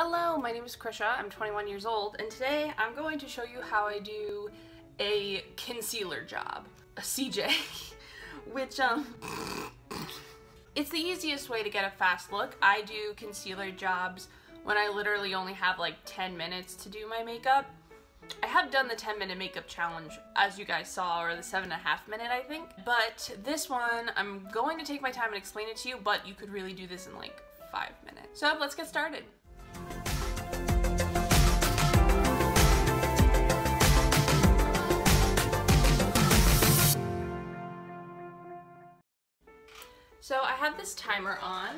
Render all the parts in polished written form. Hello, my name is Krisha, I'm 21 years old, and today I'm going to show you how I do a concealer job, a CJ, which, it's the easiest way to get a fast look. I do concealer jobs when I literally only have like 10 minutes to do my makeup. I have done the 10-minute makeup challenge, as you guys saw, or the 7.5-minute, I think, but this one, I'm going to take my time and explain it to you, but you could really do this in like 5 minutes. So let's get started. So I have this timer on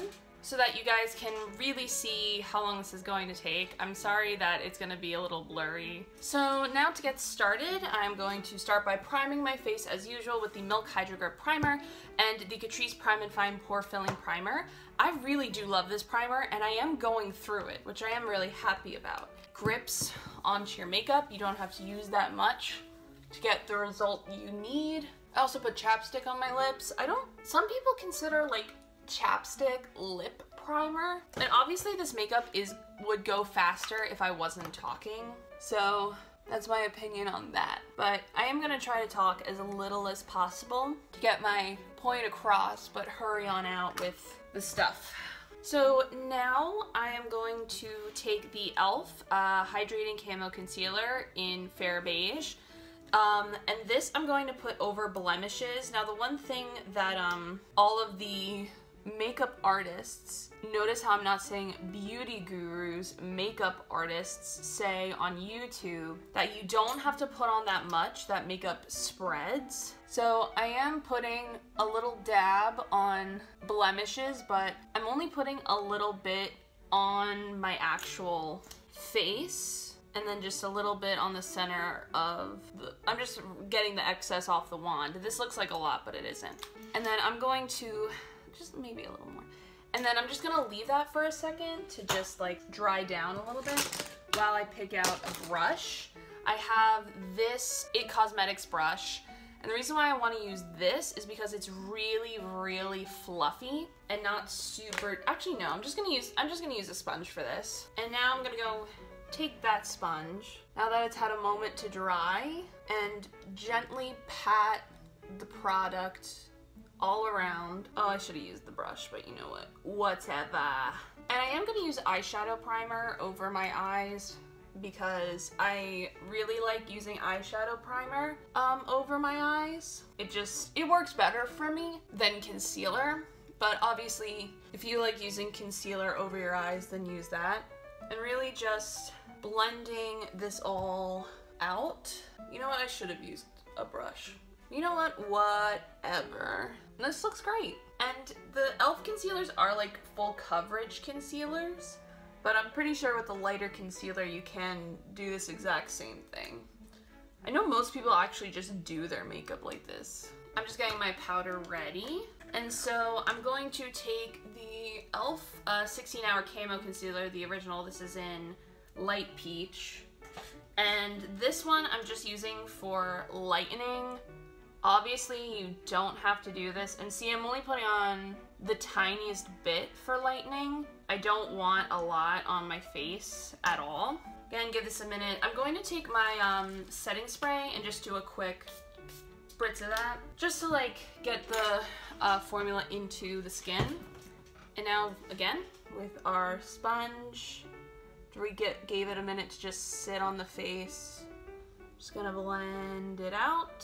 so that you guys can really see how long this is going to take. I'm sorry that it's going to be a little blurry. So now to get started, I'm going to start by priming my face as usual with the Milk Hydro Grip Primer and the Catrice Prime and Fine Pore Filling Primer. I really do love this primer and I am going through it, which I am really happy about. Grips onto your makeup. You don't have to use that much to get the result you need. I also put chapstick on my lips. Some people consider like chapstick lip primer. And obviously this makeup would go faster if I wasn't talking. So that's my opinion on that. But I am gonna try to talk as little as possible to get my point across, but hurry on out with the stuff. So now I am going to take the Elf Hydrating Camo Concealer in Fair Beige. And this I'm going to put over blemishes. Now the one thing that all of the makeup artists, notice how I'm not saying beauty gurus, makeup artists say on YouTube that you don't have to put on that much, that makeup spreads. So I am putting a little dab on blemishes, but I'm only putting a little bit on my actual face. And then just a little bit on the center of the, I'm just getting the excess off the wand. This looks like a lot, but it isn't. And then I'm going to, just maybe a little more. And then I'm just gonna leave that for a second to just like dry down a little bit while I pick out a brush. I have this It Cosmetics brush. And the reason why I wanna use this is because it's really, really fluffy and not super, actually no, I'm just gonna use a sponge for this. And now I'm gonna go take that sponge, now that it's had a moment to dry, and gently pat the product all around. Oh, I should have used the brush, but you know what? Whatever. And I am gonna use eyeshadow primer over my eyes because I really like using eyeshadow primer over my eyes. It works better for me than concealer, but obviously if you like using concealer over your eyes, then use that. And really just blending this all out. You know what? I should have used a brush. You know what? Whatever. This looks great. And the Elf concealers are like full coverage concealers, but I'm pretty sure with the lighter concealer you can do this exact same thing. I know most people actually just do their makeup like this. I'm just getting my powder ready. And so I'm going to take the Elf 16 hour camo concealer, the original. This is in light peach. And this one I'm just using for lightening. Obviously you don't have to do this. And see, I'm only putting on the tiniest bit for lightening. I don't want a lot on my face at all. Again, give this a minute. I'm going to take my setting spray and just do a quick spritz of that, just to like get the formula into the skin. And now again, with our sponge, we gave it a minute to just sit on the face. Just gonna blend it out,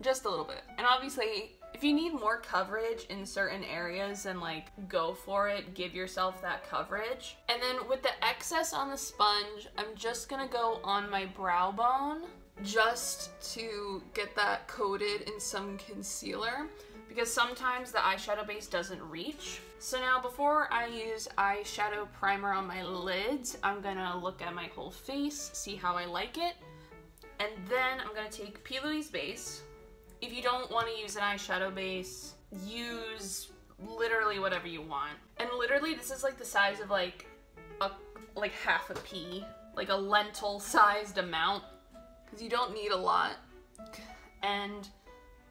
just a little bit. And obviously, if you need more coverage in certain areas, then like go for it, give yourself that coverage. And then with the excess on the sponge, I'm just gonna go on my brow bone just to get that coated in some concealer because sometimes the eyeshadow base doesn't reach. So now before I use eyeshadow primer on my lids, I'm gonna look at my whole face, see how I like it. And then I'm gonna take P. Louise base. If you don't want to use an eyeshadow base, use literally whatever you want. And literally this is like the size of like half a pea, like a lentil sized amount, because you don't need a lot. And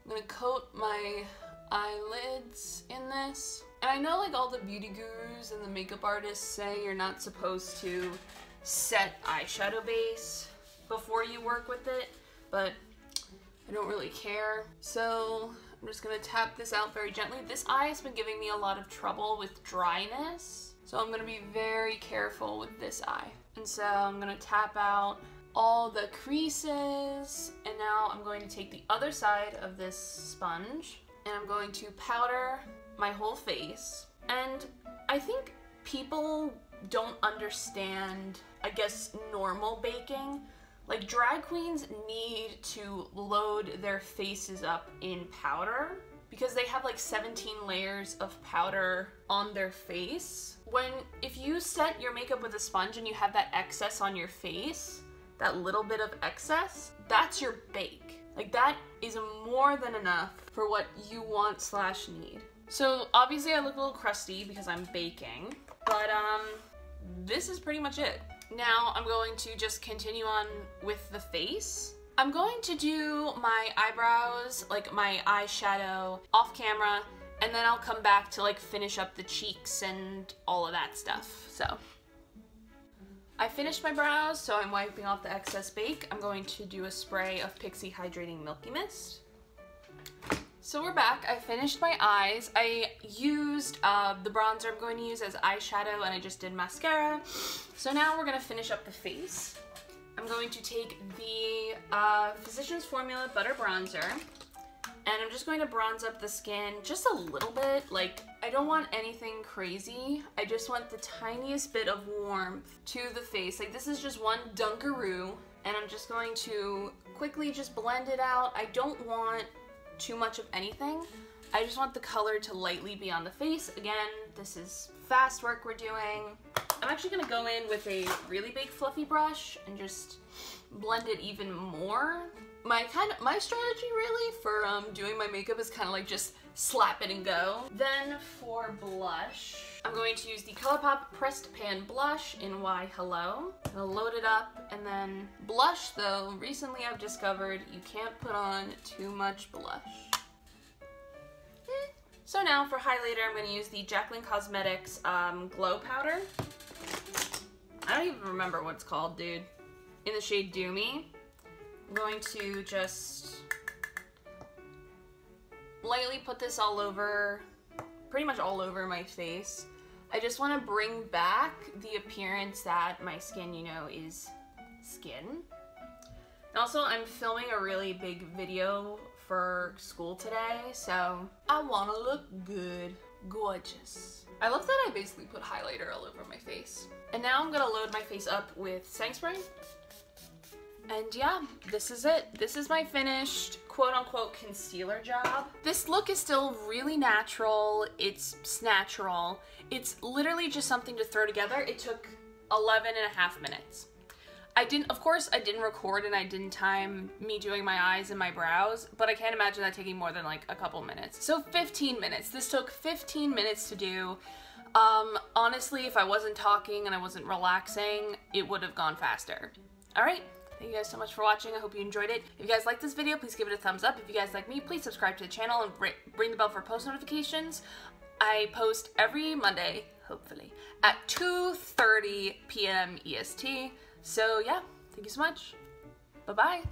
I'm going to coat my eyelids in this. And I know like all the beauty gurus and the makeup artists say you're not supposed to set eyeshadow base before you work with it, but I don't really care. So I'm just gonna tap this out very gently. This eye has been giving me a lot of trouble with dryness, so I'm gonna be very careful with this eye. And so I'm gonna tap out all the creases, and now I'm going to take the other side of this sponge and I'm going to powder my whole face. And I think people don't understand, I guess, normal baking. Like, drag queens need to load their faces up in powder because they have like 17 layers of powder on their face. If you set your makeup with a sponge and you have that excess on your face, that little bit of excess, that's your bake. Like, that is more than enough for what you want / need. So obviously I look a little crusty because I'm baking, but this is pretty much it. Now I'm going to just continue on with the face. I'm going to do my eyebrows, like my eyeshadow, off camera, and then I'll come back to like finish up the cheeks and all of that stuff. So I finished my brows, so I'm wiping off the excess bake. I'm going to do a spray of Pixi Hydrating Milky Mist. So we're back. I finished my eyes. I used the bronzer I'm going to use as eyeshadow, and I just did mascara. So now we're going to finish up the face. I'm going to take the Physician's Formula Butter Bronzer, and I'm just going to bronze up the skin just a little bit. Like, I don't want anything crazy. I just want the tiniest bit of warmth to the face. Like, this is just one Dunkaroo, and I'm just going to quickly just blend it out. I don't want too much of anything. I just want the color to lightly be on the face. Again, this is fast work we're doing. I'm actually gonna go in with a really big fluffy brush and just blend it even more. My strategy really for doing my makeup is kind of like just slap it and go. Then for blush, I'm going to use the ColourPop Pressed Pan Blush in Why Hello. I'm gonna load it up, and then blush, though, recently I've discovered you can't put on too much blush. So now for highlighter, I'm gonna use the Jaclyn Cosmetics Glow Powder. I don't even remember what it's called, dude. In the shade Do Me. I'm going to just lightly put this all over, pretty much all over my face. I just want to bring back the appearance that my skin, you know, is skin. And also, I'm filming a really big video for school today, so I want to look good, gorgeous. I love that I basically put highlighter all over my face. And now I'm going to load my face up with setting spray. And yeah, this is it. This is my finished quote-unquote concealer job. This look is still really natural. It's snatchural. It's literally just something to throw together. It took 11 and a half minutes. Of course I didn't record, and I didn't time me doing my eyes and my brows, but I can't imagine that taking more than like a couple minutes. So 15 minutes. This took 15 minutes to do. Honestly, if I wasn't talking and I wasn't relaxing, it would have gone faster. All right. Thank you guys so much for watching. I hope you enjoyed it. If you guys like this video, please give it a thumbs up. If you guys like me, please subscribe to the channel and ring the bell for post notifications. I post every Monday, hopefully, at 2:30 p.m. EST. So yeah, thank you so much. Bye-bye.